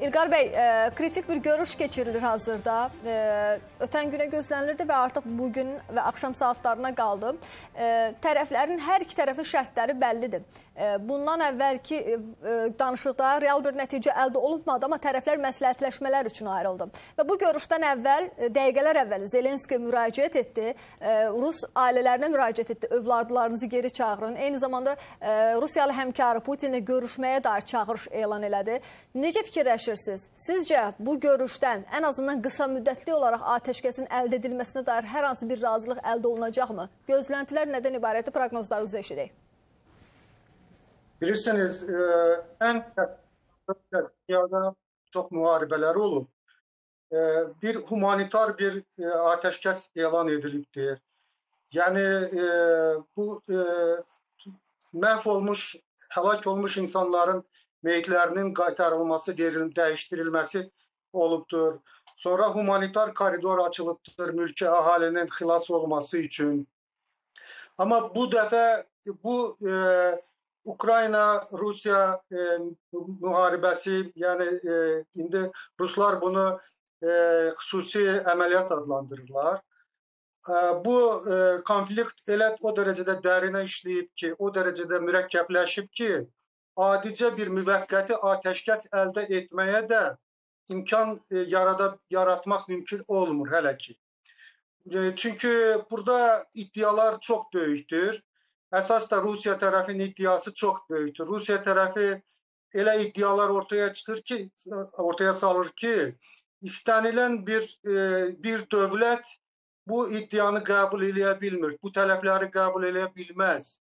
İlgar Bey, kritik bir görüş geçirilir hazırda. Ötən günə gözlənilirdi və artıq bugün və axşam saatlarına qaldı. Tərəflərin, hər iki tərəfin şərtləri bəllidir. Bundan əvvəlki danışıqda real bir nəticə əldə olunmadı, amma tərəflər məsləhətləşmələr üçün ayrıldı. Və bu görüşdən əvvəl, dəqiqələr əvvəl Zelenskiy müraciət etdi, Rus ailələrinə müraciət etdi, övladlarınızı geri çağırın. Eyni zamanda Rusiyalı həmkarı Putinlə görüşməyə dair çağırış elan elədi. Necə fikirləşirsiniz? Sizcə bu görüşdən ən azından qısa müddətli olaraq atəşkəsin əldə edilməsinə dair hər hansı bir razılıq əldə olunacaqmı? Gözləntilər nədən ibarətdir? Proqnozlarınızı eşidək. Bilirsiniz, en dünyada çok muharebeleri olur. Bir humanitar bir ateşkes ilan edilip diye. Yani bu mahvolmuş, helak olmuş insanların meyitlerinin kaytarılması, değiştirilmesi oluptur. Sonra humanitar koridor açılıptır mülki ahalinin xilas olması için. Ama bu defa bu Ukrayna-Rusiya müharibəsi, yəni indi Ruslar bunu xüsusi əməliyyat adlandırırlar. Bu konflikt elə o dərəcədə dərinə işləyib ki, o dərəcədə mürəkkəbləşib ki, adicə bir müvəqqəti atəşkəs əldə etməyə də imkan yaratmaq mümkün olmur hələ ki. Çünki burada iddialar çox böyükdür. Əsas da Rusiya tərəfinin iddiası çox böyükdür. Rusiya tərəfi elə iddialar ortaya salır ki, istənilən bir dövlət bu iddianı qəbul eləyə bilmir, bu tələbləri qəbul eləyə bilməz.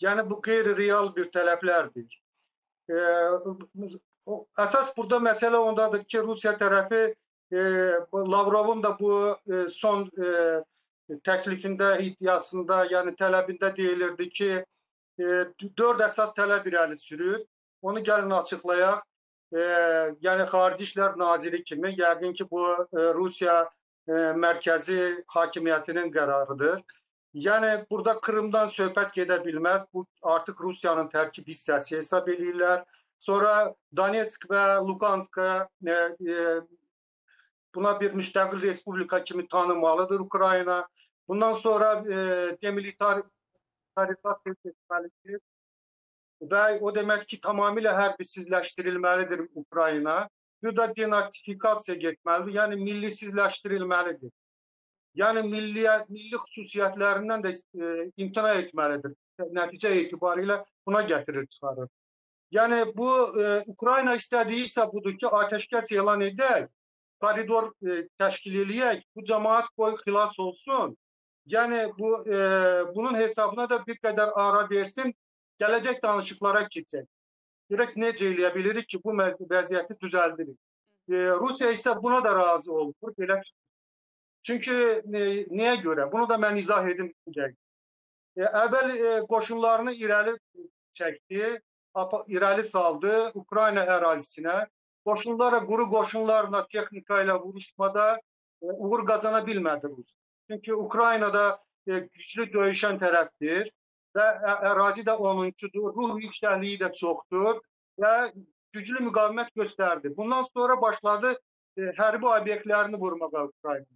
Yəni bu qeyri-real bir tələblərdir. Əsas burada məsələ ondadır ki, Rusiya tərəfi Lavrovun da bu son təklifində, iddiasında, yəni tələbində deyilirdi ki, 4 əsas tələb irəli sürür. Onu gəlin açıqlayaq. Yəni Xarici İşlər Naziri kimi, yəqin ki, bu Rusiya mərkəzi hakimiyyətinin qərarıdır. Yəni burada Qırımdan söhbət gedə bilməz. Bu artıq Rusiyanın tərkib hissəsi hesab edirlər. Sonra Donetsk və Lugansk buna bir müstəqil respublika kimi tanımalıdır Ukrayna. Bundan sonra demilitarizasiya etməlidir və o demək ki, tamamilə hərbisizləşdirilməlidir Ukrayna. Bir də denatifikasiya getməlidir, yəni millisizləşdirilməlidir. Yəni milli xüsusiyyətlərindən də imtina etməlidir. Nəticə etibarilə buna gətirir, çıxarır. Yəni bu Ukrayna istədiyisə budur ki, atəşkəs elan edək, koridor təşkil eləyək, bu cəmaət qoy xilas olsun. Yəni bunun hesabına da bir qədər ara versin, gələcək danışıqlara keçək. Görək necə eləyə bilirik ki, bu vəziyyəti düzəldirik. Rusiya isə buna da razı olmur. Çünki niyə görə? Bunu da mən izah edim. Əvvəl qoşunlarını irəli çəkdi, irəli saldı Ukrayna ərazisinə. Qoşunlara, quru qoşunlarla, texnika ilə vuruşmada uğur qazana bilmədi Rus. Çünki Ukraynada güclü döyüşən tərəfdir və ərazi də onuncudur, ruh yüksəkliyi də çoxdur və güclü müqavimət göstərdi. Bundan sonra başladı hərbi obyektlərini vurmağa Ukrayna.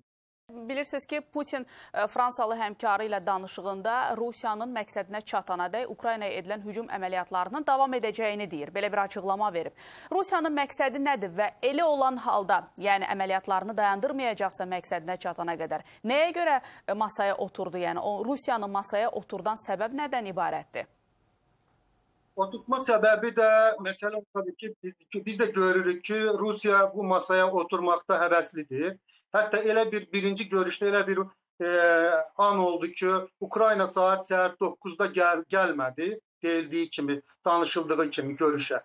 Bilirsiniz ki, Putin Fransalı həmkarı ilə danışığında Rusiyanın məqsədinə çatana dək Ukraynaya edilən hücum əməliyyatlarının davam edəcəyini deyir. Belə bir açıqlama verib. Rusiyanın məqsədi nədir və elə olan halda, yəni əməliyyatlarını dayandırmayacaqsa məqsədinə çatana qədər, nəyə görə masaya oturdu? Yəni Rusiyanın masaya oturdan səbəb nədən ibarətdir? Oturtma səbəbi də, məsələn, tabii ki, biz də görürük ki, Rusiya bu masaya oturmaqda həvəslidir. Hətta elə birinci görüşdə elə bir an oldu ki, Ukrayna saat səhər 9-da gəlmədi, deyildiyi kimi, danışıldığı kimi görüşə.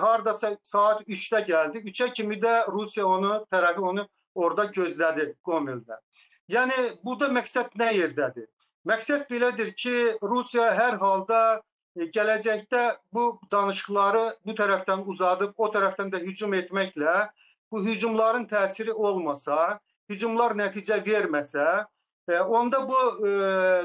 Haradasa saat 3-də gəldi, 3-ə kimi də Rusiya tərəfi onu orada gözlədi Qomildə. Yəni burada məqsəd nə yerdədir? Məqsəd belədir ki, Rusiya hər halda gələcəkdə bu danışıqları bu tərəfdən uzadıb, o tərəfdən də hücum etməklə, bu hücumların təsiri olmasa, hücumlar nəticə verməsə, onda bu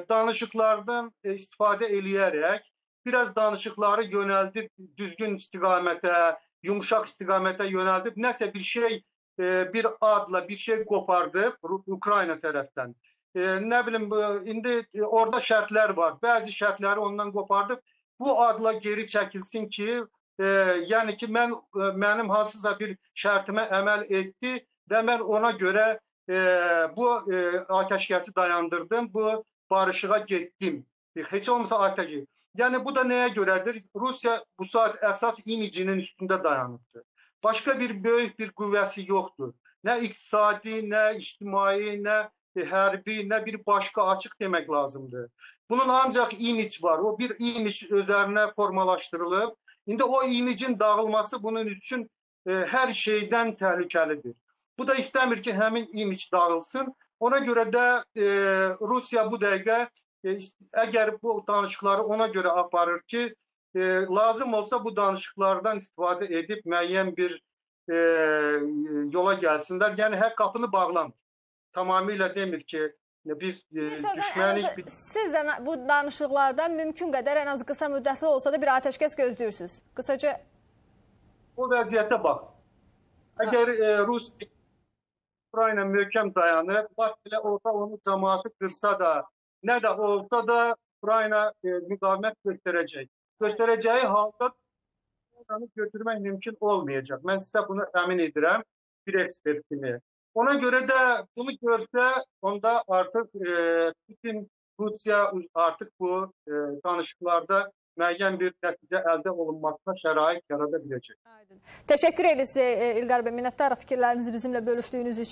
danışıqlardan istifadə eləyərək biraz danışıqları yönəldib düzgün istiqamətə, yumuşak istikamete yöneldi. Neyse bir şey bir adla bir şey kopardı Ukrayna taraftan. Ne bileyim indi orada şartlar var. Bazı şartları ondan kopardık. Bu adla geri çekilsin ki yani ki benim hansısa bir şartıma emel etti ve ben ona göre bu ateşkesi dayandırdım. Bu barışığa gittim. Hiç olmasa ateşi. Yani bu da neye göredir? Rusya bu saat esas imicinin üstünde dayanıbdır. Başka bir büyük bir kuvveti yoktur. Ne iktisadi, ne içtimai, ne hərbi, ne bir başka açık demek lazımdır. Bunun ancak imic var. O bir imic üzerine formalaştırılıp, şimdi o imicin dağılması bunun için her şeyden tehlikelidir. Bu da istemir ki hemin imic dağılsın. Ona göre de Rusya bu dəqiqə eğer bu danışıkları ona göre aparır ki lazım olsa bu danışıklardan istifade edip müəyyən bir yola gelsinler. Yani her kapını bağlamır. Tamamıyla demir ki biz düşmənlik. Siz de bu danışıklardan mümkün kadar en az kısa müddətli olsa da bir ateşkes gözlüyorsunuz. Kısaca bu vəziyyətə bak. Eğer Rusya Ukrayna möhkəm dayanır, bak bile orta onu cemaatı kırsa da ne de olsa da Ukrayna müqavimət göstereceği. Göstereceği halda onu götürmək mümkün olmayacak. Ben size bunu emin edirəm bir ekspert kimi. Ona göre de bunu görse onda artık bütün Rusya artık bu danışıklarda müəyyən bir netice elde olunmakta şərait yaradabilecek. Teşekkür ederiz İlgar Bey. Minnətdarıq fikirlerinizi bizimle bölüştüğünüz için.